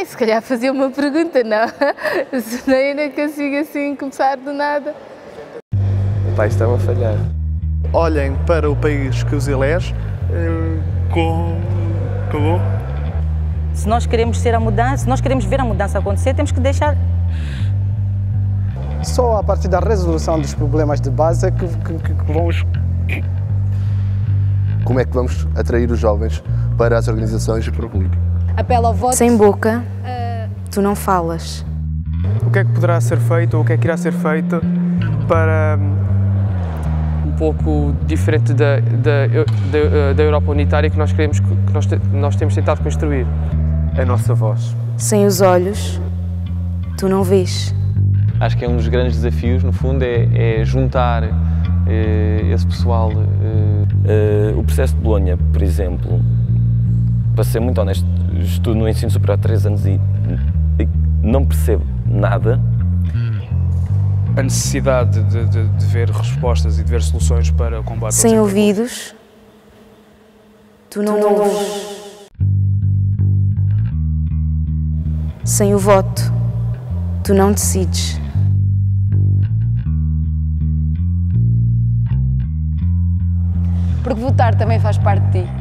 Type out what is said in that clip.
sei, se calhar fazia uma pergunta, não? Senão eu não consigo assim começar do nada. O país está a falhar. Olhem para o país que os elege com... Se nós queremos ser a mudança, se nós queremos ver a mudança acontecer, temos que deixar. Só a partir da resolução dos problemas de base é que vamos... Como é que vamos atrair os jovens para as organizações e para o político? Apelo ao voto. Sem boca, tu não falas. O que é que poderá ser feito ou o que é que irá ser feito para... Um pouco diferente da Europa unitária que nós queremos, que nós temos tentado construir. A nossa voz. Sem os olhos, tu não vês. Acho que é um dos grandes desafios, no fundo, é juntar esse pessoal. O processo de Bolonha, por exemplo, para ser muito honesto, estudo no ensino superior há 3 anos e não percebo nada. A necessidade de ver respostas e de ver soluções para o combate... Sem ouvidos, tu não ouves. Sem o voto, tu não decides. Porque votar também faz parte de ti.